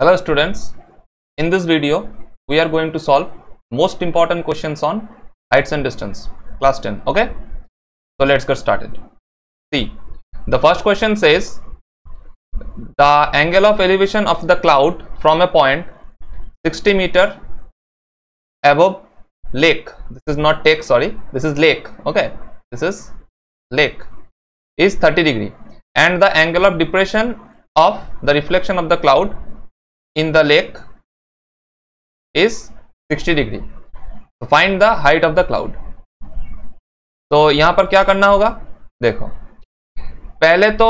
Hello students, in this video we are going to solve most important questions on heights and distance, class 10. Okay, so let's get started. See, the first question says the angle of elevation of the cloud from a point 60 meter above lake. This is lake. Okay, this is lake is 30 degree, and the angle of depression of the reflection of the cloud in the lake is 60 degree. So find the height of the cloud. तो यहाँ पर क्या करना होगा, देखो पहले तो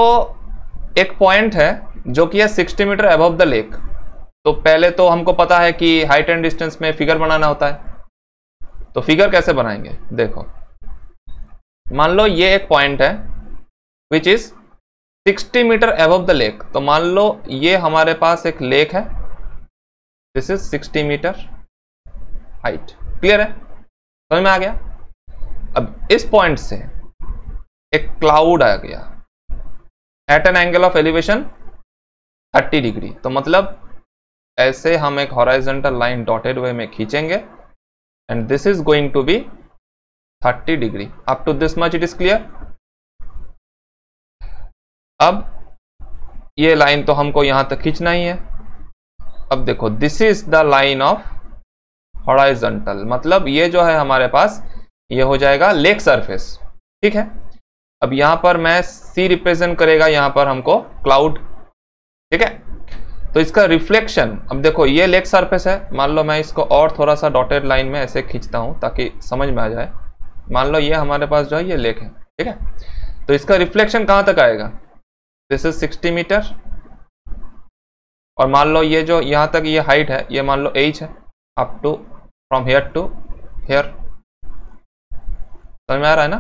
एक पॉइंट है जो कि है 60 मीटर अबव द लेक. तो पहले तो हमको पता है कि हाइट एंड डिस्टेंस में फिगर बनाना होता है. तो फिगर कैसे बनाएंगे, देखो मान लो ये एक पॉइंट है which is 60 meter above the lake. तो मान लो ये हमारे पास एक लेक है, this is 60 meter height. Clear है, समझ में आ गया. अब इस पॉइंट से एक क्लाउड आ गया at an angle of elevation 30 degree. तो मतलब ऐसे हम एक हॉराइजॉन्टल लाइन डॉटेड वे में खींचेंगे and this is going to be 30 degree. Up to this much it is clear. अब ये लाइन तो हमको यहाँ तक खींचना ही है. अब देखो this is the line of horizontal, मतलब ये जो है हमारे पास ये हो जाएगा लेक सरफेस. ठीक है, अब यहाँ पर मैं सी रिप्रेजेंट करेगा यहाँ पर हमको क्लाउड. ठीक है, तो इसका रिफ्लेक्शन, अब देखो ये लेक सरफेस है, मान लो मैं इसको और थोड़ा सा डॉटेड लाइन में ऐसे खींचता हूँ ताकि समझ में आ जाए. मान लो ये हमारे पास जो है ये लेक है. ठीक है, तो इसका रिफ्लेक्शन कहाँ तक आएगा, दिस इज 60 मीटर. और मान लो ये जो यहाँ तक ये हाइट है, ये मान लो h है, up to from here to here. समझ में आ रहा है ना,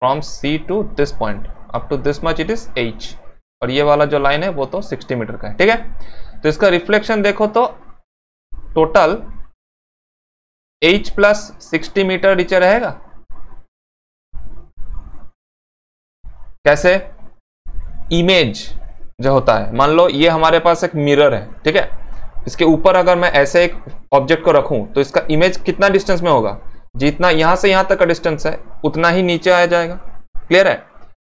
from c to this point up to this much it is h. और ये वाला जो लाइन है वो तो 60 मीटर का है. ठीक है, तो इसका रिफ्लेक्शन देखो तो टोटल h प्लस 60 मीटर नीचे रहेगा. कैसे, इमेज जो होता है, मान लो ये हमारे पास एक मिरर है. ठीक है, इसके ऊपर अगर मैं ऐसे एक ऑब्जेक्ट को रखूं तो इसका इमेज कितना डिस्टेंस में होगा, जितना यहाँ से यहाँ तक का डिस्टेंस है उतना ही नीचे आ जाएगा. क्लियर है,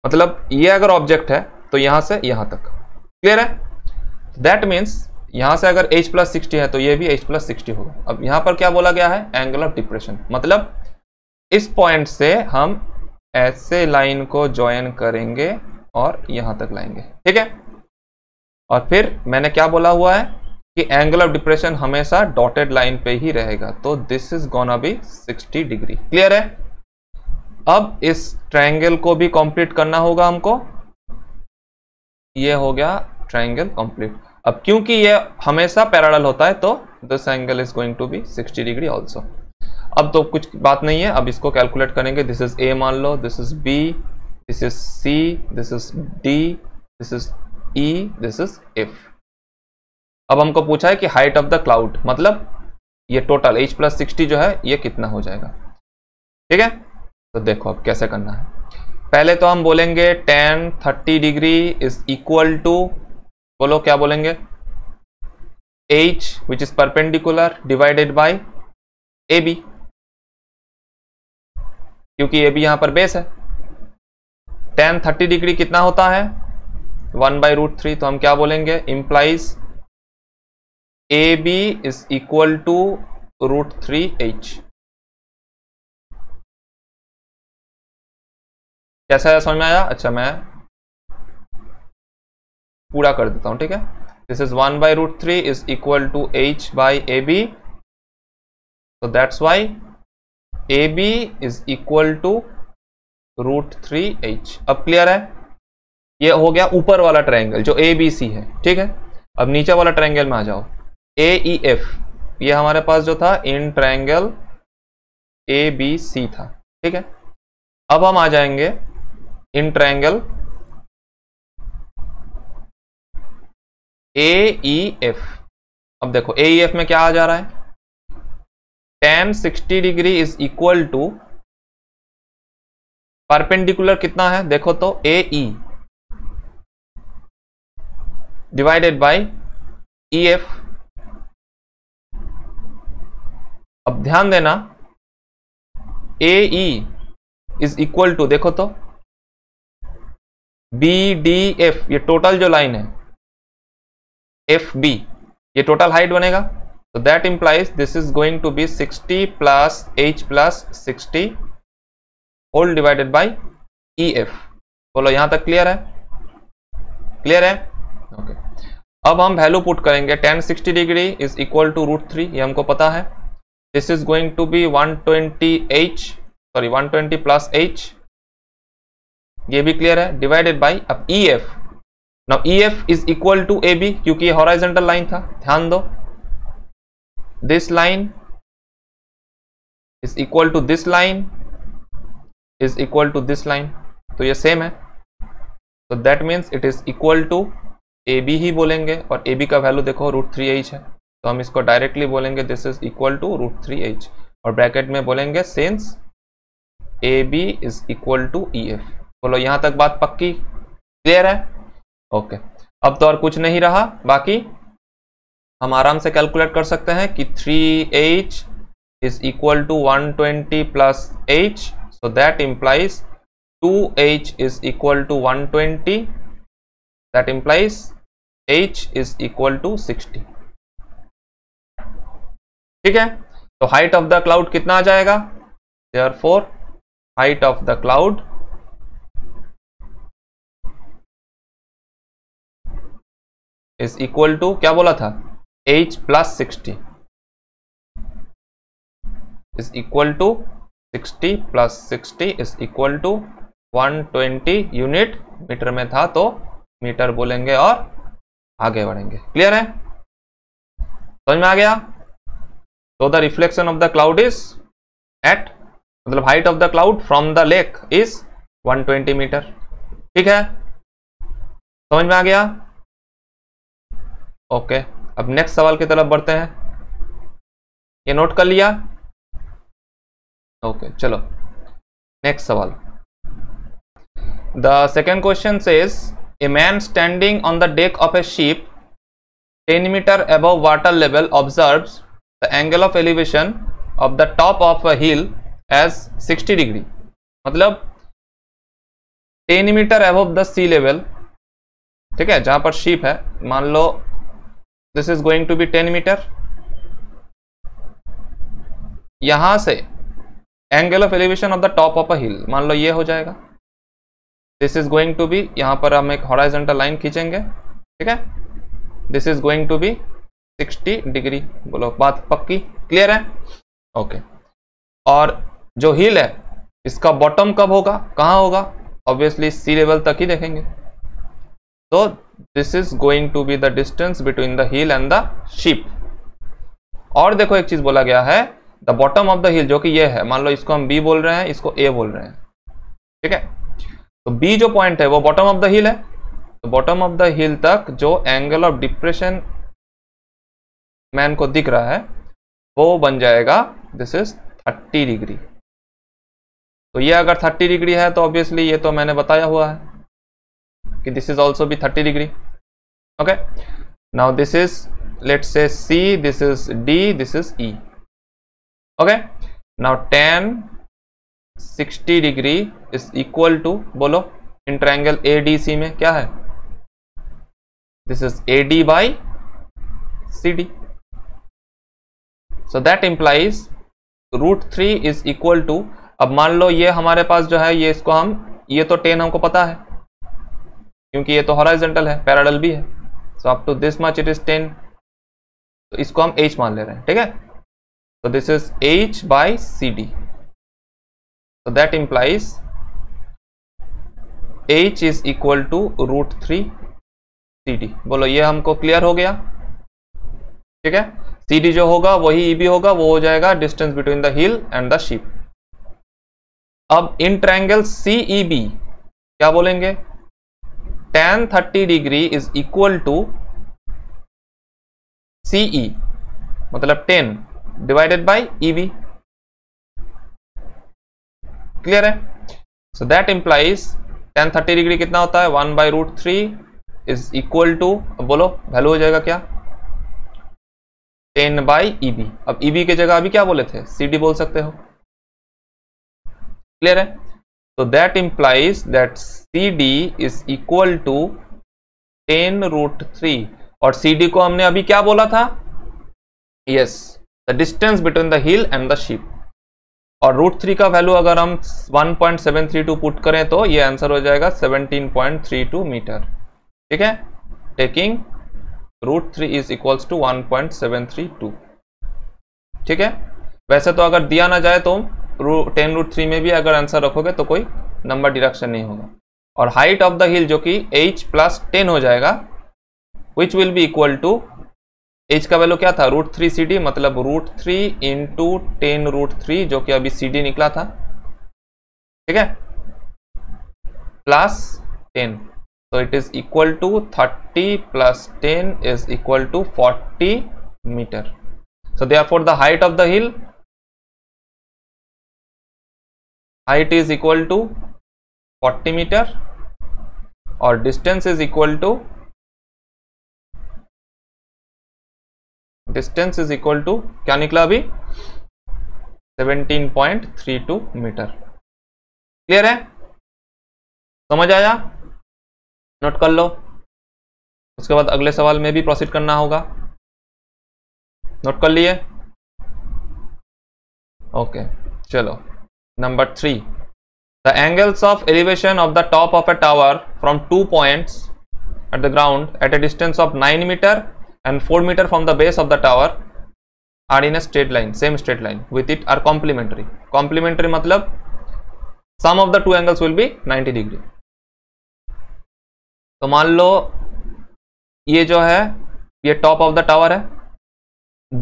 मतलब ये अगर ऑब्जेक्ट है तो यहाँ से यहाँ तक. क्लियर है, दैट मीन्स यहाँ से अगर h प्लस 60 है तो ये भी h प्लस 60 होगा. अब यहाँ पर क्या बोला गया है, एंगल ऑफ डिप्रेशन, मतलब इस पॉइंट से हम ऐसे लाइन को ज्वाइन करेंगे और यहां तक लाएंगे. ठीक है, और फिर मैंने क्या बोला हुआ है कि एंगल ऑफ डिप्रेशन हमेशा डॉटेड लाइन पे ही रहेगा. तो this is gonna be 60 degree. Clear है, अब इस ट्रायंगल को भी कंप्लीट करना होगा हमको. ये हो गया ट्रायंगल कंप्लीट. अब क्योंकि ये हमेशा पैरेलल होता है तो this angle is going to be 60 degree also. अब तो कुछ बात नहीं है, अब इसको कैलकुलेट करेंगे. दिस इज ए मान लो, this is B, this is C, this is D, this is E, this is F. अब हमको पूछा है कि हाइट ऑफ द क्लाउड, मतलब ये टोटल H प्लस 60 जो है ये कितना हो जाएगा. ठीक है, तो देखो अब कैसे करना है. पहले तो हम बोलेंगे tan 30 degree is equal to, बोलो क्या बोलेंगे, H which is perpendicular divided by AB, क्योंकि AB यहाँ पर बेस है. tan 30 डिग्री कितना होता है, 1/√3. तो हम क्या बोलेंगे, implies AB is equal to √3H. कैसा है, समझ में आया. अच्छा मैं पूरा कर देता हूं. ठीक है, this is 1/√3 is equal to H by AB. तो that's why AB is equal to √3H. अब क्लियर है, ये हो गया ऊपर वाला ट्रायंगल जो ABC है. ठीक है, अब नीचे वाला ट्रायंगल में आ जाओ, AEF. ये हमारे पास जो था इन ट्रायंगल ABC था. ठीक है, अब हम आ जाएंगे इन ट्रायंगल AEF. अब देखो AEF में क्या आ जा रहा है, tan 60 degree is equal to perpendicular कितना है, देखो तो AE डिवाइडेड बाय EF। अब ध्यान देना AE इज इक्वल टू, देखो तो BDF, ये टोटल जो लाइन है FB, ये टोटल हाइट बनेगा। तो that implies this is going to be 60 plus H plus 60 whole divided by EF। बोलो यहां तक क्लियर है? क्लियर है, ओके। अब हम वैल्यू पुट करेंगे। tan 60 degree is equal to √3, ये हमको पता है। This is going to be 120 plus H, ये भी क्लियर है, डिवाइडेड बाई अब EF। Now EF is equal to AB, क्योंकि ये हॉराइजॉन्टल लाइन था, ध्यान दो। This line is equal to this line is equal to this line, तो ये सेम है। तो that means it is equal to AB ही बोलेंगे, और AB का वैल्यू देखो √3H है, तो हम इसको डायरेक्टली बोलेंगे this is equal to √3H, और ब्रैकेट में बोलेंगे since AB is equal to EF। बोलो यहाँ तक बात पक्की, क्लियर है, ओके। अब तो और कुछ नहीं रहा बाकी, हम आराम से कैलकुलेट कर सकते हैं कि 3H is equal to 120 plus H, so that implies 2H is equal to 120, that implies H is equal to 60, ठीक है। तो हाइट ऑफ द क्लाउड कितना आ जाएगा? Therefore height of the cloud is equal to, क्या बोला था, H plus 60 is equal to 60 plus 60 is equal to 120 unit metre में था, तो मीटर बोलेंगे और आगे बढ़ेंगे। क्लियर है, समझ में आ गया? तो the reflection of the cloud is at, मतलब height of the cloud from the lake is 120 meter, ठीक है, समझ में आ गया, ओके। अब नेक्स्ट सवाल की तरफ बढ़ते हैं, ये नोट कर लिया, ओके, चलो नेक्स्ट सवाल। The second question says A man standing on the deck of a ship 10 meter above water level observes the angle of elevation of the top of a hill as 60 degree। मतलब 10 meter above the sea level, ठीक है, जहाँ पर ship है, मान लो this is going to be 10 meter, यहाँ से angle of elevation of the top of a hill, मान लो ये हो जाएगा, this is going to be, यहाँ पर हम एक हॉराइजॉन्टल लाइन खींचेंगे, ठीक है, this is going to be 60 degree. बोलो बात पक्की, क्लियर है, ओके। और जो हिल है इसका बॉटम कब होगा, कहाँ होगा? ऑब्वियसली सी लेवल तक ही देखेंगे। तो this is going to be the distance between the hill and the ship. और देखो एक चीज बोला गया है, the bottom of the hill, जो कि ये है, मान लो इसको हम B बोल रहे हैं, इसको A बोल रहे हैं, ठीक है। तो B जो पॉइंट है वो बॉटम ऑफ द हिल है, तो बॉटम ऑफ द हिल तक जो एंगल ऑफ डिप्रेशन मैन को दिख रहा है वो बन जाएगा दिस इज 30 डिग्री। तो ये अगर 30 डिग्री है तो ऑब्वियसली ये तो मैंने बताया हुआ है कि this is also be 30 degree, okay. Now this is let's say C, this is D, this is E, okay. Now tan 60 degree is equal to, बोलो इन ट्रायंगल ADC में क्या है, this is AD by CD, so that implies √3 is equal to, अब मान लो ये हमारे पास जो है, ये इसको हम, ये तो 10 हमको पता है क्योंकि ये तो हॉराइजॉन्टल है, पैरेलल भी है, so up to this much it is 10, तो इसको हम H मान ले रहे हैं, ठीक है। तो this is H by CD, so that implies H is equal to √3 CD। बोलो ये हमको क्लियर हो गया, ठीक है। CD जो होगा वही EB होगा, वो हो जाएगा distance between the hill and the ship. अब इन ट्रायंगल CEB क्या बोलेंगे, tan 30 degree is equal to CE, मतलब 10 डिवाइडेड बाई EB, क्लियर है। So that implies tan 30 degree कितना होता है, 1 बाई √3 इज इक्वल टू, बोलो वैल्यू हो जाएगा क्या, 10 बाई EB। अब EB के जगह अभी क्या बोले थे, CD बोल सकते हो। क्लियर है? तो that implies that CD is equal to 10√3 और CD को हमने अभी क्या बोला था, yes the distance between the hill and the ship. और √3 का वैल्यू अगर हम 1.732 पुट करें तो ये आंसर हो जाएगा 17.32 मीटर। ठीक है, टेकिंग √3 इज इक्वल्स टू 1.732। ठीक है, वैसे तो अगर दिया ना जाए तो 10√3 में भी अगर आंसर रखोगे तो कोई नंबर डिडक्शन नहीं होगा। और हाइट ऑफ द हिल जो कि h+10 हो जाएगा, which will be equal to h का वैल्यू क्या था, √3 CD, मतलब √3 × 10√3 जो कि अभी CD निकला था। ठीक है, +10, तो it is equal to 30 + 10 is equal to 40 meter. So therefore the height of the hill, height is equal to 40 meter और डिस्टेंस इज इक्वल टू क्या निकला अभी, 17.32 मीटर। क्लियर है? समझ आया? नोट कर लो, उसके बाद अगले सवाल में भी प्रोसीड करना होगा। नोट कर लिए? ओके, चलो number 3, the angles of elevation of the top of a tower from 2 points at the ground at a distance of 9 meter and 4 meter from the base of the tower are in a straight line, same straight line with it are complementary। complementary मतलब sum of the two angles will be 90 degree। तो मान लो ये जो है ये top of the tower है,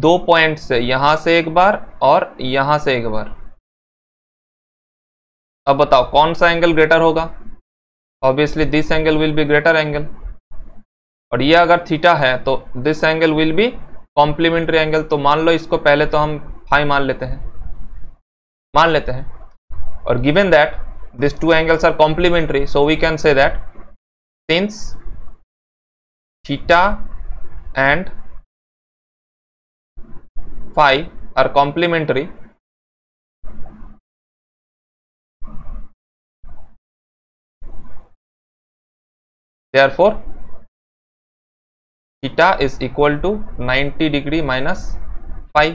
2 point से, यहां से एक बार और यहां से एक बार। अब बताओ कौन सा एंगल ग्रेटर होगा, obviously this angle will be greater angle. और ये अगर थीटा है तो this angle will be complementary angle. तो मान लो इसको पहले तो हम फाई मान लेते हैं और given that this two angles are complementary, so we can say that since theta and phi are complementary, therefore theta is equal to 90 degree minus phi.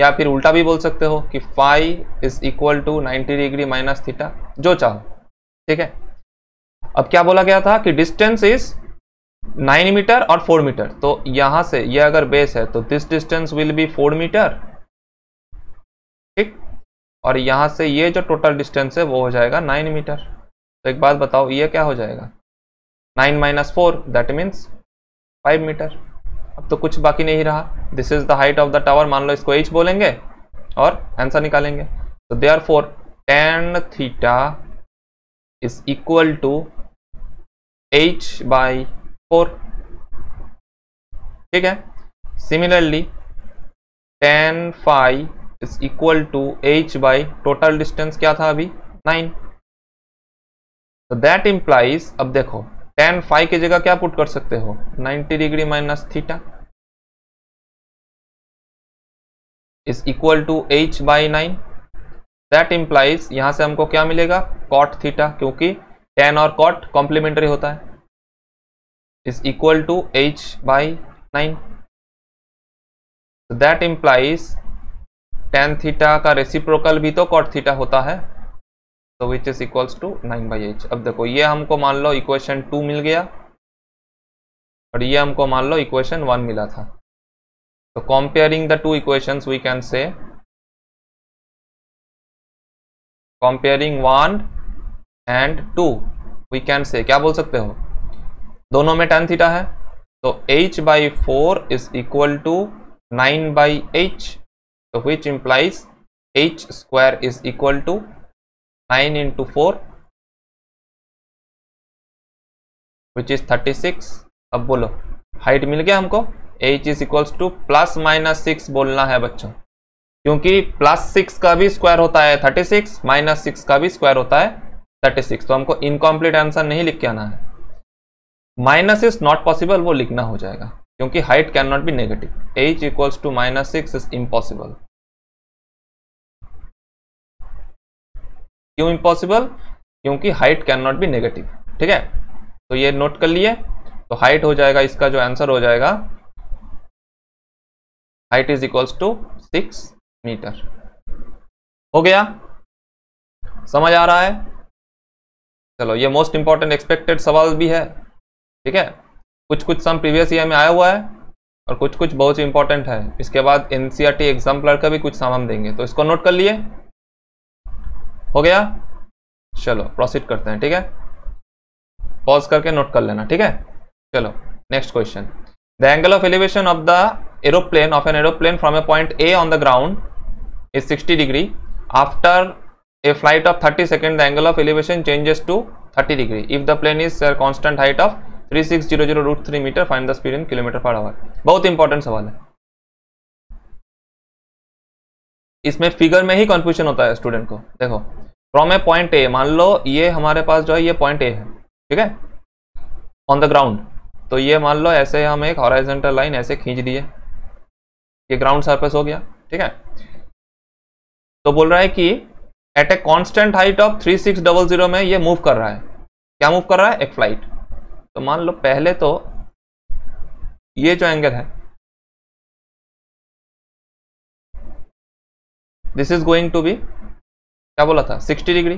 या फिर उल्टा भी बोल सकते हो कि phi is equal to 90 degree minus theta, जो चाहो। ठीक है, अब क्या बोला गया था कि डिस्टेंस इज 9 मीटर और 4 मीटर। तो यहाँ से ये अगर बेस है तो this distance will be 4 meter. ठीक, और यहाँ से ये जो टोटल डिस्टेंस है वो हो जाएगा 9 मीटर। तो एक बात बताओ ये क्या हो जाएगा, 9 - 4 दैट मीन्स 5 मीटर। अब तो कुछ बाकी नहीं रहा, this is the height of the tower. मान लो इसको h बोलेंगे और आंसर निकालेंगे। तो therefore tan theta is equal to h/4। ठीक है, similarly tan phi is equal to h/ total distance क्या था अभी 9। तो दैट इंप्लाइज, अब देखो tan फाई की जगह क्या पुट कर सकते हो, 90 degree minus theta is equal to h/9। That implies यहां से हमको क्या मिलेगा, cot थीटा, क्योंकि tan और cot कॉम्प्लीमेंट्री होता है, is equal to h/9। That implies tan theta का रेसिप्रोकल भी तो cot थीटा होता है, तो which is equals to 9/h। अब देखो ये हमको मान लो इक्वेशन 2 मिल गया और ये हमको मान लो इक्वेशन 1 मिला था। तो comparing the two equations we can say comparing 1 and 2 we can say क्या बोल सकते हो, दोनों में tan थीटा है तो h/4 is equal to 9/h। तो which implies h² is equal to 9 × 4 which is 36। अब बोलो हाइट मिल गया हमको, h इज इक्वल्स टू ±6 बोलना है बच्चों, क्योंकि +6 का भी स्क्वायर होता है 36, -6 का भी स्क्वायर होता है 36। तो हमको इनकम्प्लीट आंसर नहीं लिख के आना है, माइनस इज नॉट पॉसिबल, वो लिखना हो जाएगा क्योंकि height can not be negative. H equals to -6 is impossible. क्यों इम्पॉसिबल? क्योंकि height can not be negative. ठीक है, तो ये नोट कर लिए। तो हाइट हो जाएगा, इसका जो आंसर हो जाएगा height is equals to 6 metre. हो गया, समझ आ रहा है? चलो, ये मोस्ट इंपॉर्टेंट एक्सपेक्टेड सवाल भी है। ठीक है, कुछ कुछ सम प्रीवियस ईयर में आया हुआ है और कुछ कुछ बहुत ही इंपॉर्टेंट है। इसके बाद एनसीईआरटी एग्जाम्पलर का भी कुछ सम हम देंगे, तो इसको नोट कर लिए। हो गया, चलो प्रोसीड करते हैं। ठीक है, पॉज करके नोट कर लेना। ठीक है, चलो next question. The angle of elevation of the aeroplane of an aeroplane from a point A on the ground is 60 degree. After a flight of 30 second the angle of elevation changes to 30 degree. If the plane is constant height of 3600√3 metre, find the speed in km/h। बहुत important सवाल है, इसमें figure में ही confusion होता है student को। देखो, from a point ए, मान लो ये हमारे पास जो है ये पॉइंट ए है। ठीक है, ऑन द ग्राउंड, तो ये मान लो ऐसे हम एक हॉराइजेंटल लाइन ऐसे खींच दिए, ये ग्राउंड सरफेस हो गया। ठीक है, तो बोल रहा है कि at a constant height of 3600 में ये मूव कर रहा है। क्या मूव कर रहा है? एक फ्लाइट। तो मान लो पहले तो ये जो एंगल है, this is going to be, क्या बोला था, 60 डिग्री।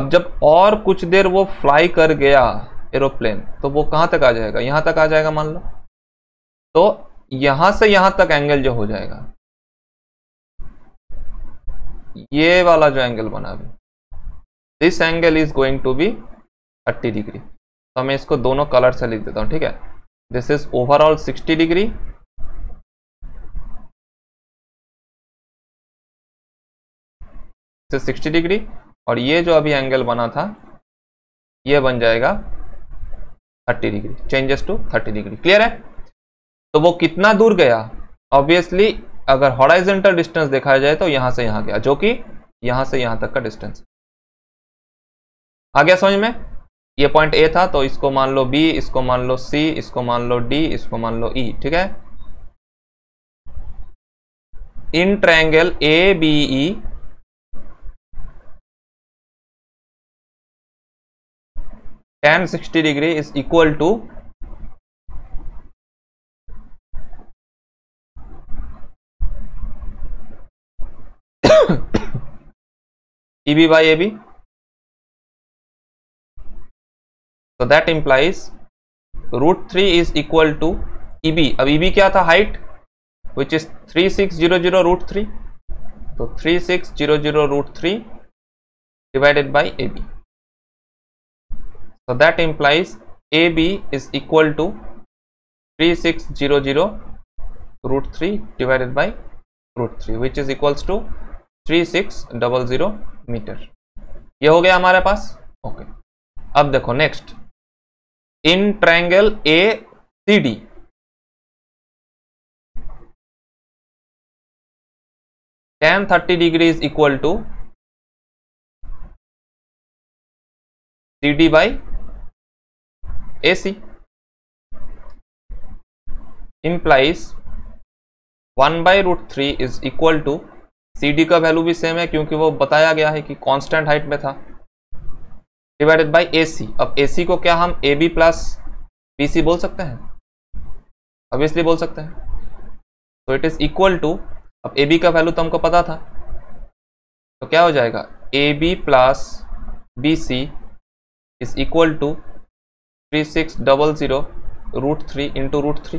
अब जब और कुछ देर वो फ्लाई कर गया एरोप्लेन, तो वो कहां तक आ जाएगा? यहां तक आ जाएगा मान लो। तो यहां से यहां तक एंगल जो हो जाएगा, ये वाला जो एंगल बना अभी, this angle is going to be 30 degree. तो मैं इसको दोनों कलर से लिख देता हूं। ठीक है, दिस इज ओवरऑल 60 डिग्री। से 60 डिग्री, और ये जो अभी एंगल बना था ये बन जाएगा 30 degree, changes to 30 degree. Clear है? तो वो कितना दूर गया? ऑब्वियसली अगर हॉराइजेंटल डिस्टेंस देखा जाए तो यहां से यहां गया, जो कि यहां से यहां तक का डिस्टेंस आ गया। समझ में? ये पॉइंट ए था, तो इसको मान लो बी, इसको मान लो सी, इसको मान लो डी, इसको मान लो ई। ठीक है, in triangle A B E, tan 60 degree is equal to EB by AB। तो that implies √3 is equal to EB। अब EB क्या था? Height, which is 3600√3। तो 3600√3 divided by AB। So that implies AB is equal to 3600√3 divided by √3, which is equals to 3600 metre. ये हो गया हमारे पास। ओके, अब देखो next, in triangle ACD, tan 30 degree is equal to CD by AC। implies 1/√3 is equal to, C D का value भी same है क्योंकि वो बताया गया है कि कांस्टेंट हाइट में था, डिवाइडेड बाय AC। अब AC को क्या हम AB प्लस BC बोल सकते हैं? ऑब्वियसली बोल सकते हैं। तो इट इज इक्वल टू, अब AB का वैल्यू तो हमको पता था, तो क्या हो जाएगा, AB plus BC is equal to 3600√3 into √3।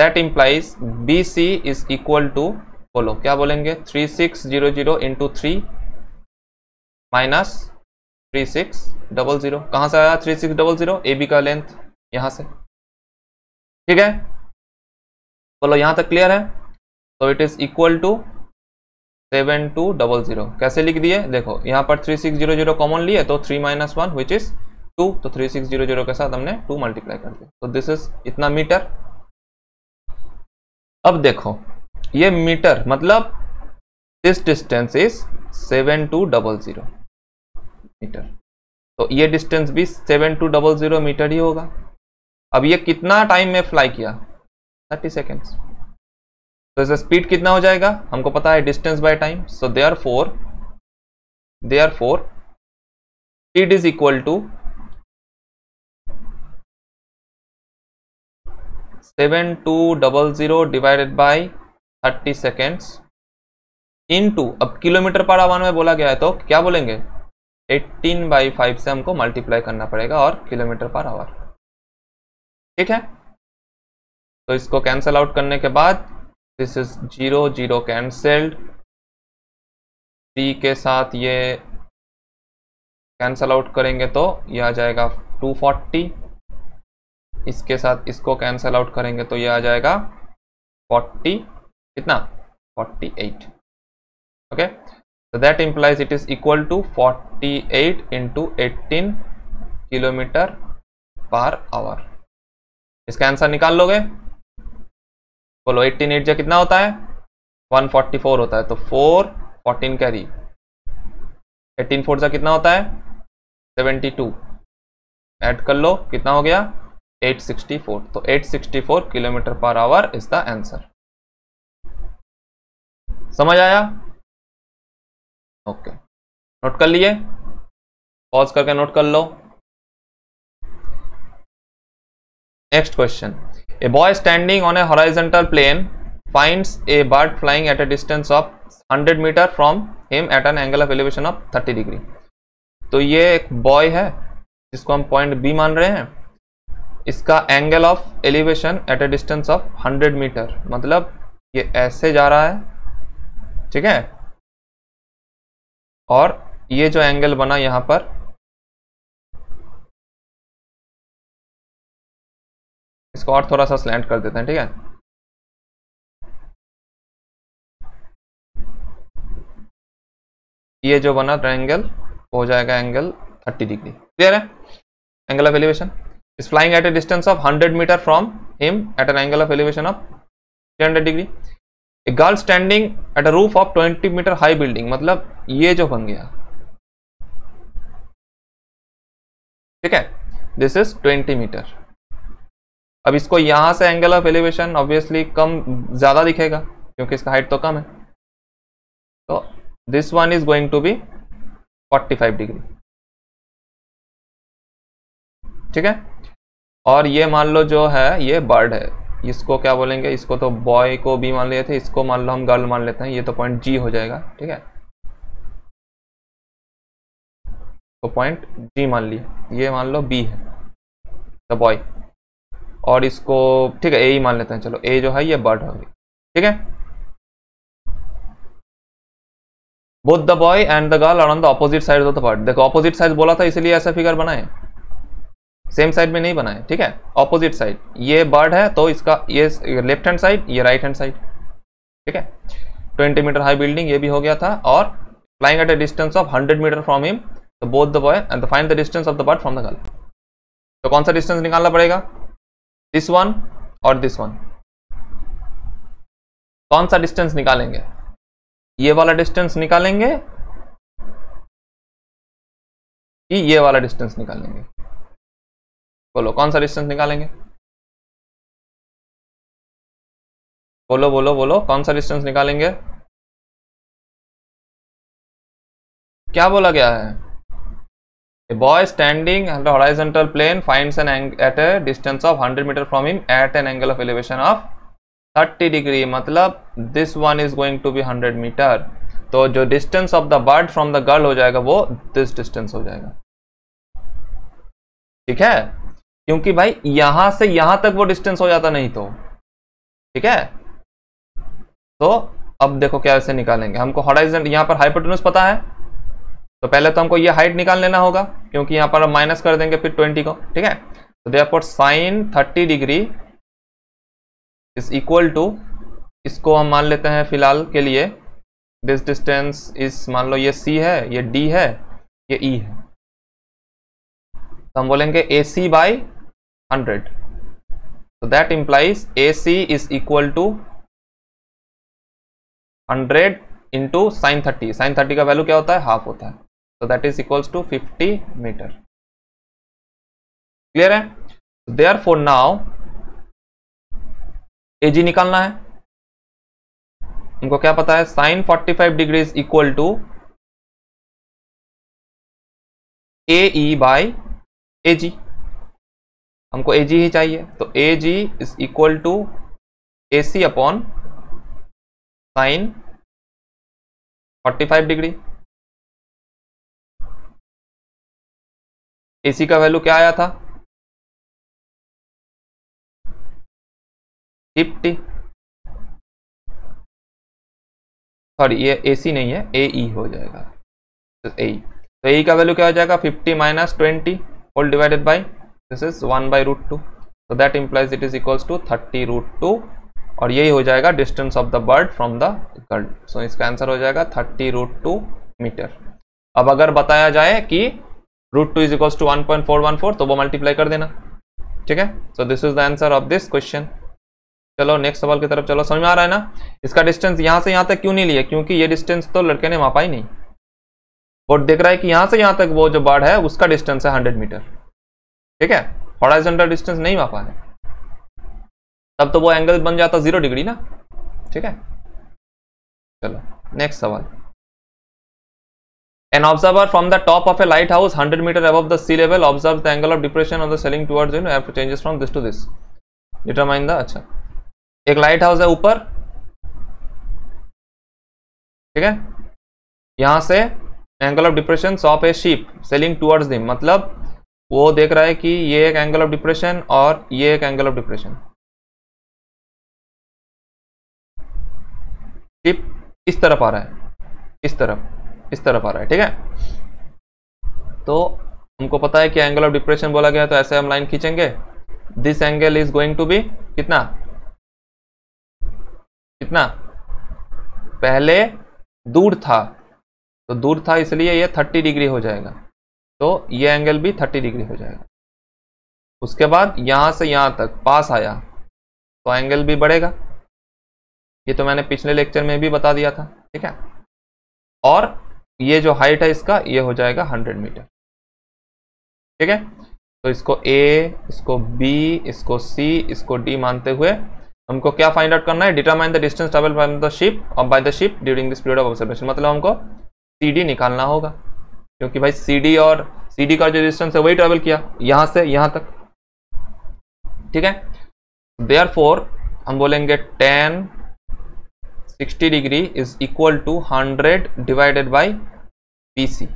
That implies BC is equal to, बोलो क्या बोलेंगे, 3600 इंटू 3 माइनस 3600। कहाँ से आया 3600? AB का लेंथ यहाँ से। ठीक है, बोलो यहाँ तक क्लियर है? तो इट इज इक्वल टू 7200। कैसे लिख दिए? देखो यहाँ पर 3600 कॉमन लिए, तो 3 - 1 विच इज 2। तो 3600 के साथ हमने 2 मल्टीप्लाई कर दिया, तो दिस इज इतना मीटर। अब देखो ये मीटर मतलब दिस डिस्टेंस इज 7200 मीटर। तो ये डिस्टेंस भी 7200 मीटर ही होगा। अब ये कितना टाइम में फ्लाई किया, 30 सेकेंड्स। तो इसका स्पीड कितना हो जाएगा, हमको पता है distance by time. So therefore speed is equal to 7200 divided by 30 seconds into, अब किलोमीटर पर आवर में बोला गया है तो क्या बोलेंगे, 18/5 से हमको मल्टीप्लाई करना पड़ेगा और किलोमीटर पर आवर, ठीक है। तो इसको कैंसिल आउट करने के बाद दिस इज 0 0 कैंसल्ड, 3 के साथ ये कैंसिल आउट करेंगे तो ये आ जाएगा 240, इसके साथ इसको कैंसिल आउट करेंगे तो ये आ जाएगा 40, कितना 48, okay. So that implies it is equal to 48 into 18 kilometre per hour. इसका आंसर निकाल लोगे, बोलो 18 8 जो कितना होता है 144 होता है, तो 4 14 कैरी, 18 4 जो कितना होता है 72, ऐड कर लो कितना हो गया 864। तो 864 kilometre per hour is the answer. समझ आया, ओके, नोट कर लिए, पॉज करके नोट कर लो। Next question, a boy standing on a horizontal plane finds a bird flying at a distance of 100 metre from him at an angle of elevation of 30 degree. तो ये एक boy है जिसको हम पॉइंट बी मान रहे हैं, इसका angle of elevation at a distance of 100 metre, मतलब ये ऐसे जा रहा है, ठीक है, और ये जो एंगल बना यहाँ पर इसको और थोड़ा सा स्लैंट कर देते हैं, ठीक है। ये जो बना ट्रायंगल हो जाएगा एंगल 30 डिग्री, क्लियर है। Angle of elevation is flying at a distance of 100 metre from him at an angle of elevation of 300 degree. A girl standing at a roof of 20 metre high building, मतलब ये जो बन गया, ठीक है, this is 20 metre. अब इसको यहां से एंगल ऑफ एलिवेशन ऑब्वियसली कम ज्यादा दिखेगा क्योंकि इसका हाइट तो कम है, तो this one is going to be 45 degree, ठीक है। और ये मान लो जो है ये बर्ड है, इसको क्या बोलेंगे, इसको तो बॉय को बी मान लिए थे, इसको मान लो हम गर्ल मान लेते हैं, ये तो पॉइंट जी हो जाएगा, ठीक है, तो पॉइंट जी मान लिए, ये मान लो बी है तो बॉय, और इसको ठीक है ए ही मान लेते हैं, चलो ए जो है ये बर्ड होगी, ठीक है। Both the boy and the girl are on the opposite side of the bird. देखो ऑपोजिट साइड बोला था इसलिए ऐसा फिगर बनाए, सेम साइड में नहीं बनाए, ठीक है, ऑपोजिट साइड। ये बर्ड है तो इसका ये लेफ्ट हैंड साइड, ये राइट हैंड साइड, ठीक है। 20 मीटर हाई बिल्डिंग ये भी हो गया था, और flying at a distance of 100 metre from him, तो both the boy and find the distance of the bird from the girl. तो कौन सा डिस्टेंस निकालना पड़ेगा, दिस वन और दिस वन, कौन सा डिस्टेंस निकालेंगे, ये वाला डिस्टेंस निकालेंगे कि ये वाला डिस्टेंस निकालेंगे, बोलो कौन सा डिस्टेंस निकालेंगे, बोलो बोलो बोलो कौन सा डिस्टेंस निकालेंगे, क्या बोला गया है, a boy standing at horizontal plane finds an angle at a distance of 100 metre from him at an angle of elevation of 30 degree, मतलब this one is going to be 100 metre. तो जो distance of the bird from the girl हो जाएगा वो this distance हो जाएगा, ठीक है, क्योंकि भाई यहां से यहां तक वो डिस्टेंस हो जाता नहीं तो, ठीक है। तो अब देखो क्या ऐसे निकालेंगे, हमको हॉराइजन यहां पर हाइपोटेन्यूज पता है, तो पहले तो हमको ये हाइट निकाल लेना होगा क्योंकि यहां पर माइनस कर देंगे फिर 20 को, ठीक है। तो therefore sine 30 degree is equal to, इसको हम मान लेते हैं फिलहाल के लिए दिस डिस्टेंस इज, मान लो ये सी है, ये डी है, ये ई है, तो हम बोलेंगे ए सी बाई 100, तो that implies AC is equal to 100 into sine 30, sine 30 का वैल्यू क्या होता है, हाफ होता है, तो that is equals to 50 metre. Clear है। देयरफॉर नाउ एजी निकालना है हमको, क्या पता है sine 45 degree is equal to AE by AG, हमको AG ही चाहिए, तो AG is equal to AC upon sine 45 degree. AC का वैल्यू क्या आया था 50, सॉरी ये AC नहीं है AE हो जाएगा, तो AE, तो AE का वैल्यू क्या हो जाएगा 50 minus 20 whole divided by this is 1 by root 2, तो that implies it is equals to 30 root 2, और यही हो जाएगा distance of the bird from the girl. So इसका आंसर हो जाएगा 30 रूट 2 मीटर। अब अगर बताया जाए कि रूट 2 इज इक्वल्स टू 1.414 तो वो मल्टीप्लाई कर देना, ठीक है। So this is the answer of this question. चलो नेक्स्ट सवाल की तरफ चलो। समझ में आ रहा है ना, इसका डिस्टेंस यहाँ से यहाँ तक क्यों नहीं लिया, क्योंकि ये डिस्टेंस तो लड़के ने मापा ही नहीं, और देख रहा है कि यहाँ से यहाँ तक वो जो बर्ड है उसका डिस्टेंस है 100 मीटर, ठीक है, हॉरिजॉन्टल डिस्टेंस नहीं मापा है, तब तो वो एंगल बन जाता 0 डिग्री ना, ठीक है। चलो नेक्स्ट सवाल। An observer from the top of a lighthouse 100 metre above the sea level observe the angle of depression of the sailing towards in air changes from this to this determine the. अच्छा, एक light house है ऊपर, ठीक है, यहां से angle of depression of a ship sailing towards them, मतलब वो देख रहा है कि ये एक एंगल ऑफ डिप्रेशन और ये एक एंगल ऑफ डिप्रेशन, शिप इस तरफ आ रहा है, इस तरफ आ रहा है, ठीक है। तो हमको पता है कि एंगल ऑफ डिप्रेशन बोला गया है, तो ऐसे हम लाइन खींचेंगे, this angle is going to be कितना कितना, पहले दूर था तो दूर था इसलिए ये 30 डिग्री हो जाएगा, तो ये एंगल भी 30 डिग्री हो जाएगा। उसके बाद यहाँ से यहाँ तक पास आया तो एंगल भी बढ़ेगा, ये तो मैंने पिछले लेक्चर में भी बता दिया था, ठीक है। और ये जो हाइट है इसका ये हो जाएगा 100 मीटर, ठीक है। तो इसको A, इसको B, इसको C, इसको D मानते हुए हमको क्या फाइंड आउट करना है, determine the distance travelled by the ship और by the ship during this period of observation, मतलब हमको CD निकालना होगा, क्योंकि भाई CD का जो डिस्टेंस है वही ट्रैवल किया यहाँ से यहाँ तक, ठीक है। देयरफॉर हम बोलेंगे tan 60 degree is equal to 100 divided by BC,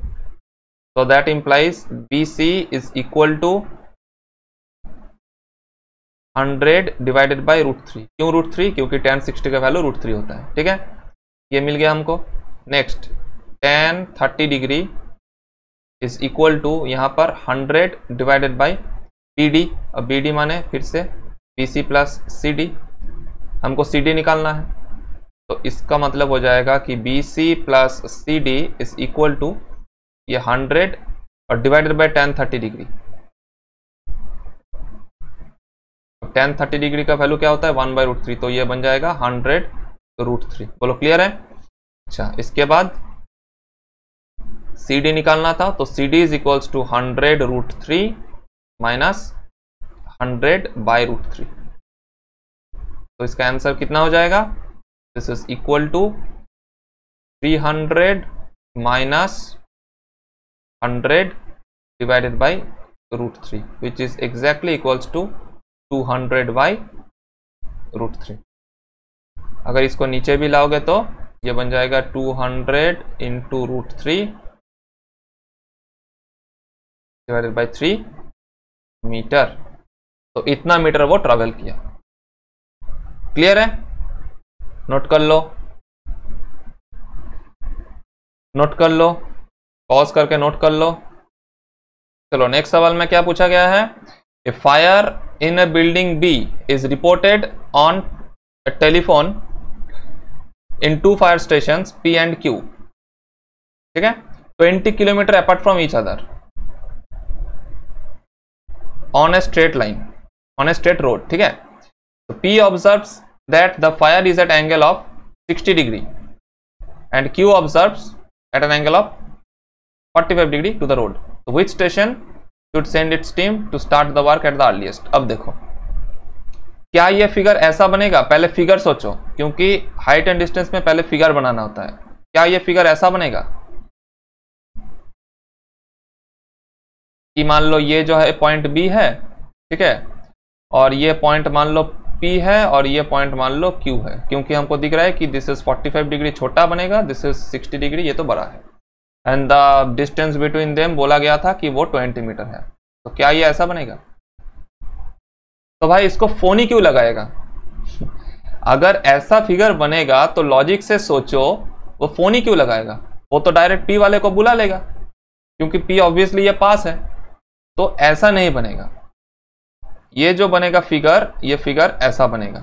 so that implies BC is equal to 100 divided by root 3। क्यों रूट 3? क्योंकि tan 60 का वैल्यू रूट 3 होता है, ठीक है, ये मिल गया हमको। Next tan 30 degree is equal to यहाँ पर 100 डिवाइडेड बाई BD, अब BD माने फिर से BC प्लस CD, हमको CD निकालना है, तो इसका मतलब हो जाएगा कि BC plus CD is equal to ये 100 और divided by tan 30 degree. tan 30 degree का वैल्यू क्या होता है 1 बाई रूट 3, तो ये बन जाएगा 100 रूट 3। बोलो क्लियर है। अच्छा, इसके बाद CD निकालना था, तो CD is equals to 100 root 3 minus 100 by root 3, तो इसका आंसर कितना हो जाएगा, this is equal to 300 minus 100 divided by root 3, which is exactly equals to 200 by root 3। अगर इसको नीचे भी लाओगे तो ये बन जाएगा 200 into root 3 divided by 3 metre, तो इतना मीटर वो ट्रैवल किया। क्लियर है, नोट कर लो, नोट कर लो, पॉज करके नोट कर लो। चलो नेक्स्ट सवाल में क्या पूछा गया है, a fire in a building B is reported on a telephone in 2 fire stations P and Q, ठीक है, 20 kilometre apart from each other on a straight line, on a straight road, ठीक है। So P observes that the fire is at angle of 60 degree and Q observes at an angle of 45 degree to the road, so which station should send its team to start the work at the earliest। अब देखो क्या ये figure ऐसा बनेगा, पहले figure सोचो क्योंकि height and distance में पहले फिगर बनाना होता है। क्या ये फिगर ऐसा बनेगा कि मान लो ये जो है पॉइंट बी है, ठीक है, और ये पॉइंट मान लो पी है और ये पॉइंट मान लो क्यू है, क्योंकि हमको दिख रहा है कि दिस इज 45 डिग्री छोटा बनेगा, दिस इज 60 डिग्री ये तो बड़ा है, and the distance between them बोला गया था कि वो 20 मीटर है। तो क्या ये ऐसा बनेगा? तो भाई इसको फोनी क्यों लगाएगा? अगर ऐसा फिगर बनेगा तो लॉजिक से सोचो वो फोनी क्यों लगाएगा, वो तो डायरेक्ट पी वाले को बुला लेगा क्योंकि पी ऑब्वियसली ये पास है। तो ऐसा नहीं बनेगा, ये जो बनेगा फिगर, ये फिगर ऐसा बनेगा,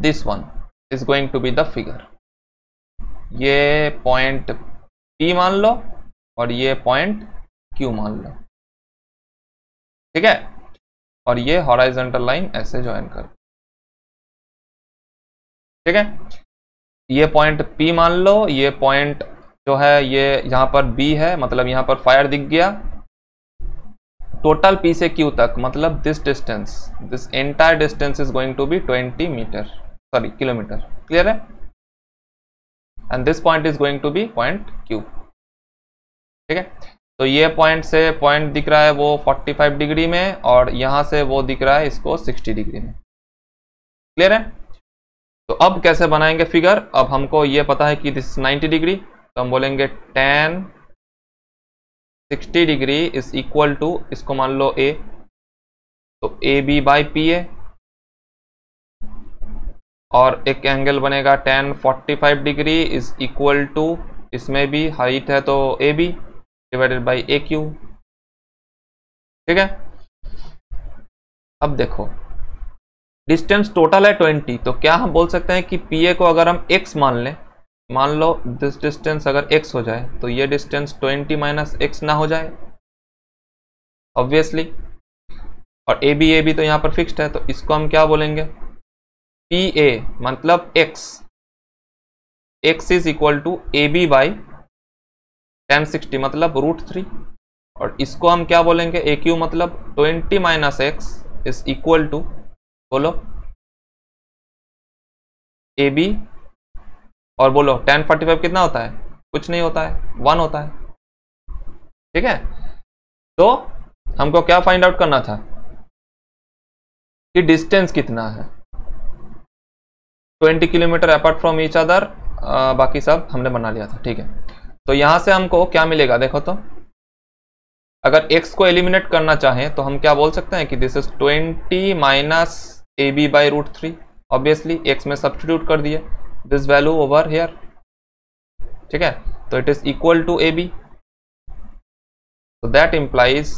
this one is going to be the figure. ये पॉइंट पी मान लो और ये पॉइंट क्यू मान लो, ठीक है, और ये हॉराइजॉन्टल लाइन ऐसे ज्वाइन कर, ठीक है, ये पॉइंट पी मान लो, ये पॉइंट जो है ये यहाँ पर बी है, मतलब यहाँ पर फायर दिख गया, टोटल पी से क्यू तक, मतलब this distance, this entire distance is going to be 20 kilometre, clear है, and this point is going to be point Q, ठीक है। तो ये पॉइंट से पॉइंट दिख रहा है वो 45 डिग्री में और यहाँ से वो दिख रहा है इसको 60 डिग्री में, क्लियर है। तो अब कैसे बनाएंगे फिगर, अब हमको ये पता है कि दिस 90 डिग्री, तो हम बोलेंगे tan 60 degree is equal to, इसको मान लो ए, तो A B by P A, और एक एंगल बनेगा tan 45 degree is equal to, इसमें भी हाइट है तो A B divided by A Q, ठीक है। अब देखो डिस्टेंस टोटल है 20, तो क्या हम बोल सकते हैं कि पी ए को अगर हम x मान लें, मान लो दिस डिस्टेंस अगर x हो जाए तो ये डिस्टेंस 20 माइनस एक्स ना हो जाए ऑब्वियसली, और ए बी तो यहाँ पर फिक्स्ड है, तो इसको हम क्या बोलेंगे पी ए मतलब x, x is equal to A B by ten 60 मतलब √3, और इसको हम क्या बोलेंगे ए क्यू मतलब 20 minus X is equal to, बोलो ए बी और बोलो tan 45 कितना होता है, कुछ नहीं होता है, 1 होता है, ठीक है। तो हमको क्या फाइंड आउट करना था कि डिस्टेंस कितना है, 20 kilometre apart from each other, बाकी सब हमने बना लिया था, ठीक है। तो यहां से हमको क्या मिलेगा देखो, तो अगर x को एलिमिनेट करना चाहें तो हम क्या बोल सकते हैं कि this is 20 minus A B by √3, obviously x में सब्स्टिट्यूट कर दिए दिस वैल्यू ओवर हेयर, ठीक है, तो it is equal to A B, so that implies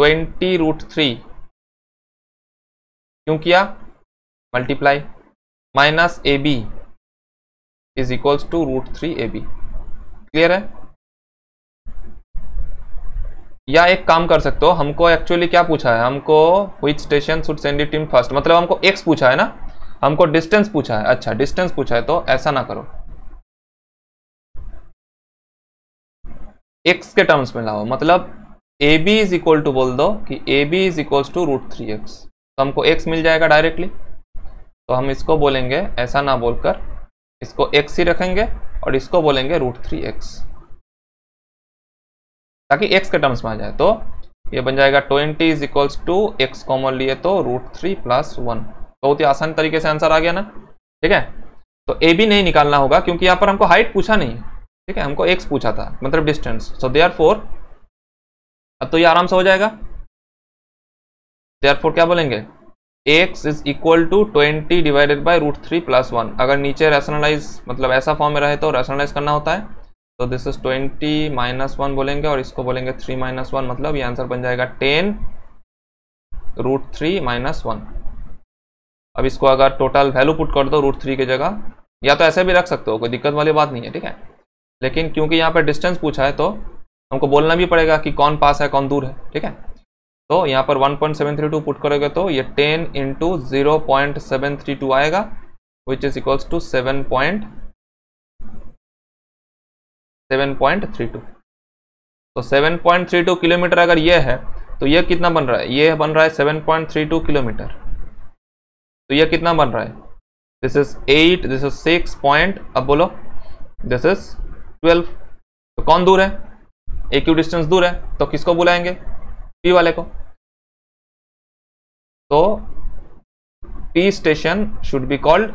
20 √3 क्यों किया multiply minus A B is equals to √3 A B, clear है। या एक काम कर सकते हो, हमको एक्चुअली क्या पूछा है, हमको which station should send it team first, मतलब हमको x पूछा है ना, हमको डिस्टेंस पूछा है, अच्छा डिस्टेंस पूछा है तो ऐसा ना करो, x के टर्म्स में लाओ, मतलब ab इज इक्वल टू बोल दो कि ab is equal to √3x, तो हमको x मिल जाएगा डायरेक्टली। तो हम इसको बोलेंगे ऐसा ना बोलकर इसको x ही रखेंगे और इसको बोलेंगे √3x ताकि x के टर्म्स में आ जाए। तो ये बन जाएगा 20 is equal to x common लिए तो √3 + 1, बहुत ही आसान तरीके से आंसर आ गया ना, ठीक है। तो ए बी नहीं निकालना होगा क्योंकि यहाँ पर हमको हाइट पूछा नहीं, ठीक है, हमको एक्स पूछा था मतलब डिस्टेंस, सो देयरफॉर अब तो ये आराम से हो जाएगा, देयरफॉर क्या बोलेंगे X is equal to 20 divided by √3 + 1, अगर नीचे रैशनलाइज मतलब ऐसा फॉर्म में रहे तो रैशनलाइज करना होता है, तो दिस इज 20 - 1 बोलेंगे और इसको बोलेंगे 3 - 1, मतलब ये आंसर बन जाएगा 10 √3 - 1। अब इसको अगर टोटल वैल्यू पुट कर दो √3 की जगह, या तो ऐसे भी रख सकते हो, कोई दिक्कत वाली बात नहीं है, ठीक है, लेकिन क्योंकि यहाँ पर डिस्टेंस पूछा है तो हमको बोलना भी पड़ेगा कि कौन पास है कौन दूर है, ठीक है। तो यहाँ पर 1.732 पुट करोगे तो ये 10 × 0.732 आएगा, विच इज इक्वल्स टू 7.32, तो 7.32 किलोमीटर अगर ये है तो ये कितना बन रहा है, ये बन रहा है 7.32 किलोमीटर। तो ये कितना बन रहा है, this is 8, this is 6 point, अब बोलो दिस इज 12। तो कौन दूर है, AQ डिस्टेंस दूर है, तो किसको बुलाएंगे, P वाले को। तो P station should be called,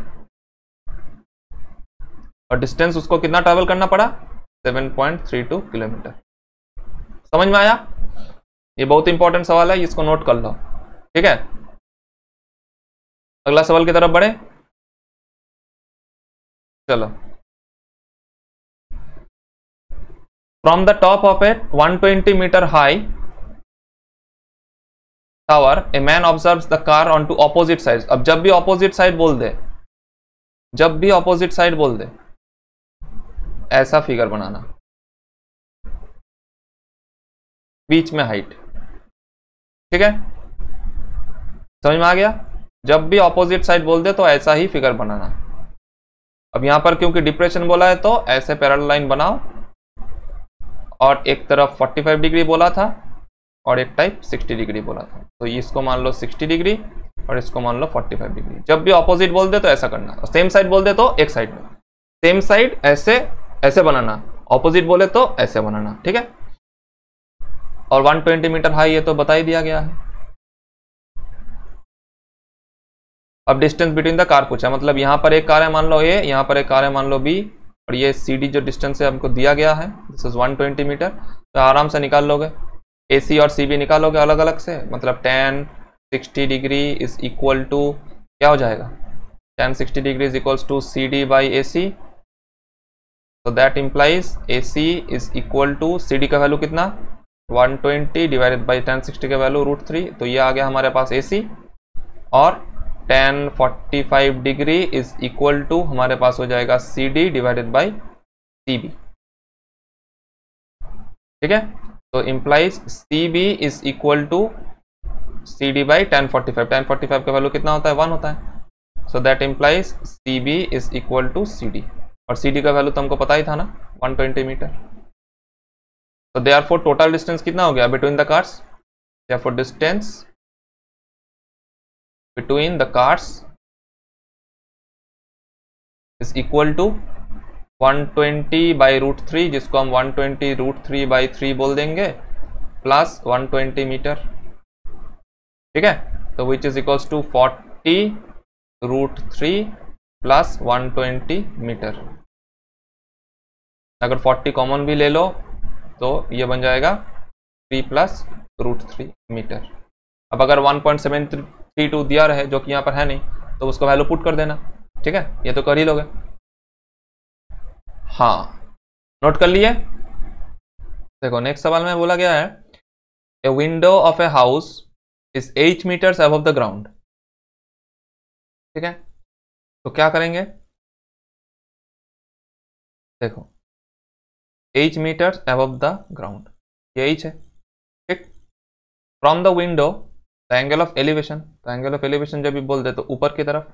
और डिस्टेंस उसको कितना ट्रेवल करना पड़ा, 7.32 किलोमीटर। समझ में आया, ये बहुत इंपॉर्टेंट सवाल है, इसको नोट कर लो, ठीक है। अगला सवाल की तरफ बढ़े, चलो। From the top of a 120 metre high tower a man observes the car on two opposite side. अब जब भी ऑपोजिट साइड बोल दे, जब भी ऑपोजिट साइड बोल दे, ऐसा फिगर बनाना, बीच में हाइट, ठीक है, समझ में आ गया। जब भी ऑपोजिट साइड बोल दे तो ऐसा ही फिगर बनाना। अब यहां पर क्योंकि डिप्रेशन बोला है तो ऐसे पैरेलल लाइन बनाओ, और एक तरफ 45 डिग्री बोला था और एक टाइप 60 डिग्री बोला था। तो इसको मान लो 60 डिग्री और इसको मान लो 45 डिग्री। जब भी ऑपोजिट बोल दे तो ऐसा करना, और सेम साइड बोल दे तो एक साइड में, सेम साइड ऐसे ऐसे बनाना, ऑपोजिट बोले तो ऐसे बनाना, ठीक है। और 120 मीटर हाई ये तो बता ही दिया गया है। अब डिस्टेंस बिटवीन द कार पूछा, मतलब यहाँ पर एक कार है मान लो ए, यहाँ पर एक कार है मान लो बी, और ये CD जो डिस्टेंस है हमको दिया गया है, दिस इज 120 मीटर। तो आराम से निकाल लोगे, AC और CB निकालोगे अलग अलग से, मतलब tan 60 degree is equal to क्या हो जाएगा, tan 60 degree is equals to CD by AC। तो that implies AC is equal to CD का वैल्यू कितना, 120 डिवाइडेड बाई tan 60 का वैल्यू √3। तो ये आ गया हमारे पास AC, और tan 45 degree is equal to हमारे पास हो जाएगा CD डिवाइडेड बाई CB, ठीक है। तो implies CB is equal to CD by tan 45, tan 45 का वैल्यू कितना होता है, 1 होता है। So that implies CB is equal to CD, और CD का वैल्यू तो हमको पता ही था ना, 120 मीटर। तो therefore टोटल डिस्टेंस कितना हो गया between the cars, therefore distance between the cars is equal to 120 by √3, जिसको हम 120 √3 बाई 3 बोल देंगे, प्लस 120 मीटर, ठीक है। तो which is equals to 40 √3 plus 120 metre. अगर 40 कॉमन भी ले लो तो ये बन जाएगा 3 प्लस √3 मीटर। अब अगर 1.732 दिया रहे, जो कि यहाँ पर है नहीं, तो उसका वैल्यू पुट कर देना, ठीक है, ये तो कर ही लोगे। हाँ, नोट कर लिए। देखो नेक्स्ट सवाल में बोला गया है, a window of a house is 8 metres above the ground, ठीक है। तो क्या करेंगे, देखो 8 मीटर्स अबव द ग्राउंड, ये h है, ठीक। From the window the angle of elevation, तो एंगल ऑफ एलिवेशन जब भी बोल दे तो ऊपर की तरफ,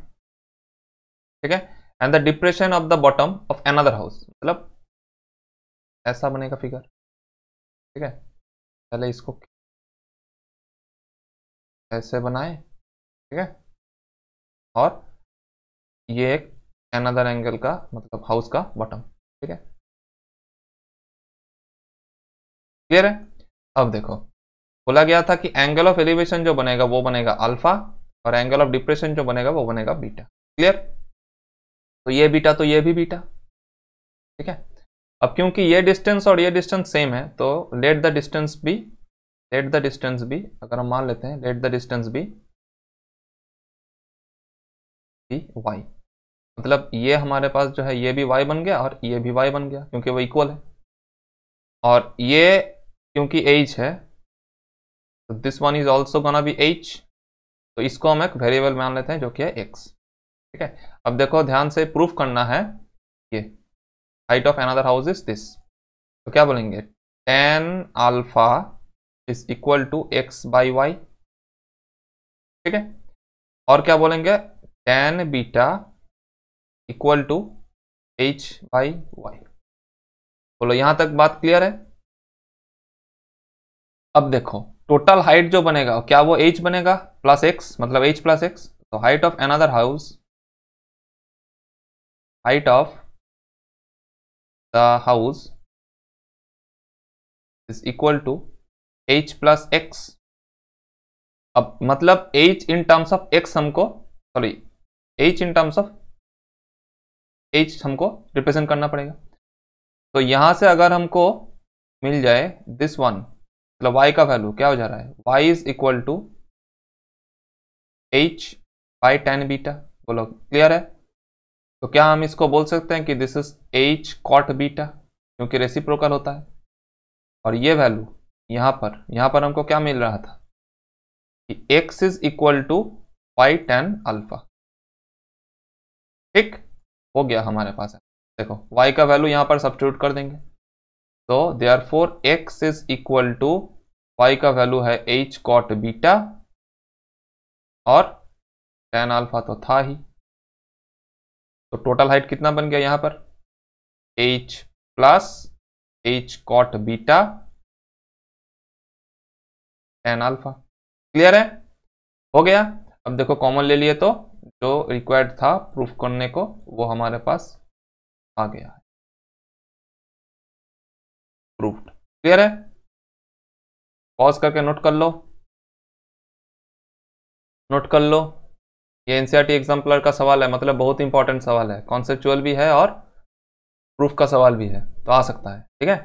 ठीक है। And the depression of the bottom of another house, मतलब ऐसा बनेगा फिगर, ठीक है। पहले इसको ऐसे बनाए, ठीक है, और ये एक अनदर एंगल का, मतलब हाउस का बॉटम, ठीक है, क्लियर है। अब देखो बोला गया था कि एंगल ऑफ एलिवेशन जो बनेगा वो बनेगा अल्फा, और एंगल ऑफ डिप्रेशन जो बनेगा वो बनेगा बीटा, क्लियर। तो ये बीटा तो ये भी बीटा, ठीक है। अब क्योंकि ये डिस्टेंस और ये डिस्टेंस सेम है, तो लेट द डिस्टेंस बी अगर हम मान लेते हैं, let the distance B Y, मतलब ये हमारे पास जो है ये भी वाई बन गया और ये भी वाई बन गया, क्योंकि वो इक्वल है। और ये क्योंकि h है तो this one is also gonna be h, तो इसको हम एक वेरिएबल मान लेते हैं जो कि है x, ठीक है। अब देखो ध्यान से प्रूफ करना है, ये height of another house is this, तो क्या बोलेंगे, tan alpha is equal to x by Y, ठीक है। और क्या बोलेंगे, tan beta equal to h by Y. बोलो यहाँ तक बात क्लियर है, अब देखो टोटल हाइट जो बनेगा क्या वो h बनेगा प्लस x, मतलब h प्लस x। तो height of another house, height of the house is equal to h plus x। अब मतलब h in terms of x हमको, sorry h in terms of h हमको represent करना पड़ेगा। तो यहाँ से अगर हमको मिल जाए दिस वन, मतलब y का वैल्यू क्या हो जा रहा है, y is equal to h by tan beta. बोलो क्लियर है? तो क्या हम इसको बोल सकते हैं कि this is h cot beta, क्योंकि रेसिप्रोकल होता है। और ये वैल्यू यहाँ पर हमको क्या मिल रहा था कि x is equal to y tan alpha. ठीक हो गया हमारे पास है। देखो y का वैल्यू यहाँ पर सब्स्टिट्यूट कर देंगे, तो therefore x is equal to y का वैल्यू है h cot बीटा और tan अल्फा तो था ही। तो टोटल हाइट कितना बन गया यहाँ पर, h plus h cot beta tan alpha. Clear है? हो गया। अब देखो कॉमन ले लिए तो जो रिक्वायर्ड था प्रूफ करने को वो हमारे पास आ गया है, प्रूफ्ड। क्लियर है? पॉज करके नोट कर लो, नोट कर लो। ये एनसीईआरटी एग्जाम्पलर का सवाल है, मतलब बहुत इंपॉर्टेंट सवाल है, कॉन्सेप्चुअल भी है और प्रूफ का सवाल भी है, तो आ सकता है। ठीक है,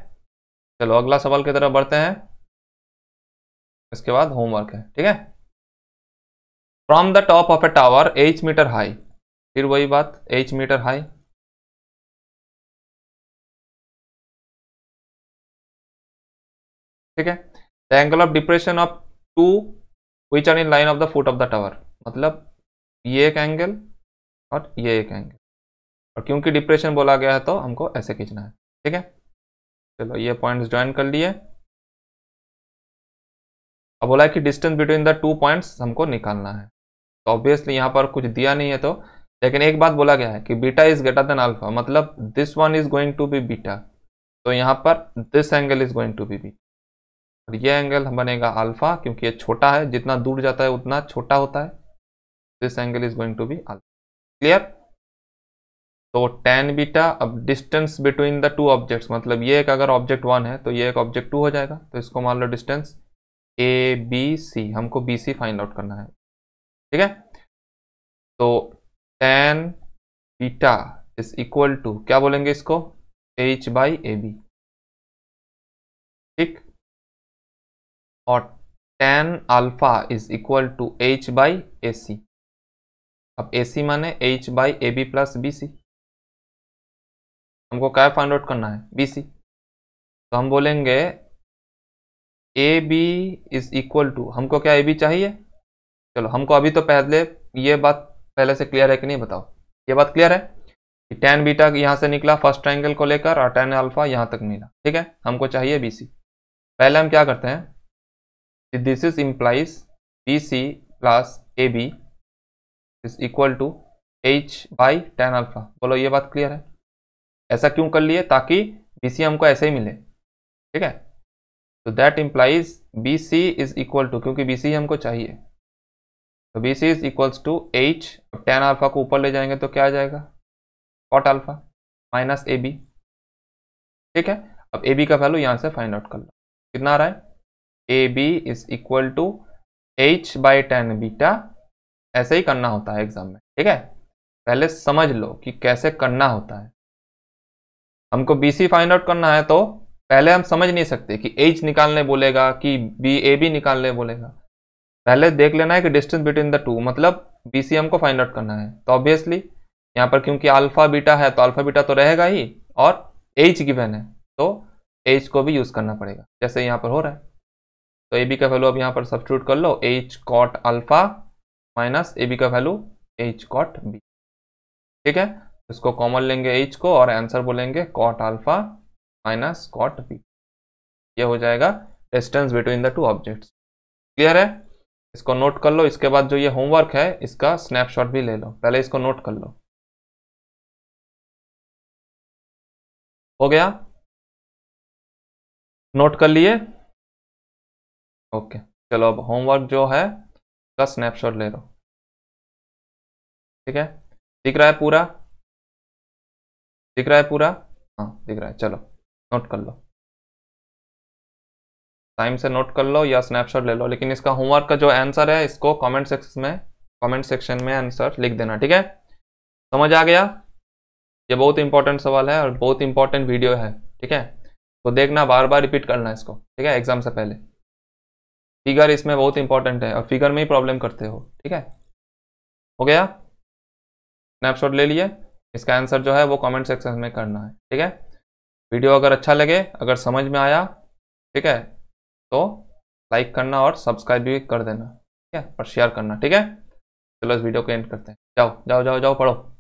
चलो अगला सवाल की तरफ बढ़ते हैं, इसके बाद होमवर्क है। ठीक है, from the top of a tower h metre high, फिर वही बात h मीटर हाई। ठीक है, the angle of depression of two which are in line of the foot of the tower, मतलब ये एक एंगल और ये एक एंगल, और क्योंकि डिप्रेशन बोला गया है तो हमको ऐसे खींचना है। ठीक है, चलो ये पॉइंट्स ज्वाइन कर लिए। अब बोला है कि distance between the two points हमको निकालना है, तो ऑब्वियसली यहाँ पर कुछ दिया नहीं है तो, लेकिन एक बात बोला गया है कि beta is greater than alpha, मतलब this one is going to be beta, तो यहाँ पर this angle is going to be beta, और ये एंगल बनेगा अल्फा क्योंकि ये छोटा है, जितना दूर जाता है उतना छोटा होता है। This angle is going to be alpha. Clear? तो टेन बीटा। अब distance between the two objects, मतलब ये एक अगर ऑब्जेक्ट वन है तो ये एक ऑब्जेक्ट टू हो जाएगा, तो इसको मान लो डिस्टेंस ए बी सी, हमको बी सी फाइंड आउट करना है। ठीक है, तो tan beta is equal to क्या बोलेंगे इसको, h बाई ए बी। ठीक, और tan alpha is equal to h by ए सी। अब ए सी माने h by A B plus B C, हमको क्या फाइंड आउट करना है, बी सी। तो हम बोलेंगे A B is equal to, हमको क्या ए बी चाहिए। चलो हमको अभी तो पहले ये बात पहले से क्लियर है कि नहीं बताओ, ये बात क्लियर है कि tan बीटा यहाँ से निकला फर्स्ट ट्राइंगल को लेकर और tan अल्फा यहाँ तक मिला। ठीक है, हमको चाहिए बी सी। पहले हम क्या करते हैं, this is implies B C plus A B is equal to H by tan alpha. बोलो ये बात क्लियर है? ऐसा क्यों कर लिए, ताकि बी सी हमको ऐसे ही मिले। ठीक है, तो that implies B C is equal to, क्योंकि बी सी हमको चाहिए, तो B C is equals to H, tan alpha को ऊपर ले जाएंगे तो क्या आ जाएगा, cot alpha minus A B. ठीक है, अब ए बी का वैल्यू यहाँ से फाइंड आउट कर लो, कितना आ रहा है, A B is equal to H by tan beta. ऐसे ही करना होता है एग्जाम में। ठीक है, पहले समझ लो कि कैसे करना होता है। हमको बी सी फाइंड आउट करना है तो पहले हम समझ नहीं सकते कि h निकालने बोलेगा कि b ए बी निकालने बोलेगा, पहले देख लेना है कि डिस्टेंस बिटवीन द टू, मतलब बी सी हमको फाइंड आउट करना है। तो ऑब्वियसली यहाँ पर क्योंकि अल्फा बीटा है तो अल्फा बीटा तो रहेगा ही, और h गिवन है तो h को भी यूज करना पड़ेगा, जैसे यहाँ पर हो रहा है। तो ए बी का वैल्यू अब यहाँ पर सब्स्टिट्यूट कर लो, h cot alpha minus A B का वैल्यू h cot b। ठीक है, इसको कॉमन लेंगे h को और आंसर बोलेंगे cot alpha minus cot B. ये हो जाएगा distance between the two objects. Clear है? इसको नोट कर लो। इसके बाद जो ये होमवर्क है इसका स्नैपशॉट भी ले लो, पहले इसको नोट कर लो। हो गया, नोट कर लिए। ओके चलो अब होमवर्क जो है उसका स्नैपशॉट ले लो। ठीक है, दिख रहा है पूरा? दिख रहा है पूरा? हाँ दिख रहा है। चलो नोट कर लो, टाइम से नोट कर लो या स्नैपशॉट ले लो, लेकिन इसका होमवर्क का जो आंसर है इसको कमेंट सेक्शन में आंसर लिख देना। ठीक है, समझ आ गया? ये बहुत इंपॉर्टेंट सवाल है और बहुत इंपॉर्टेंट वीडियो है। ठीक है, तो देखना, बार बार रिपीट करना इसको। ठीक है, एग्जाम से पहले फिगर इसमें बहुत इंपॉर्टेंट है और फिगर में ही प्रॉब्लम करते हो। ठीक है, हो गया? स्नैपशॉट ले लिए, इसका आंसर जो है वो कमेंट सेक्शन में करना है। ठीक है, वीडियो अगर अच्छा लगे, अगर समझ में आया, ठीक है, तो लाइक करना और सब्सक्राइब भी कर देना। ठीक है, और शेयर करना। ठीक है, चलो इस वीडियो को एंड करते हैं। जाओ जाओ जाओ जाओ पढ़ो।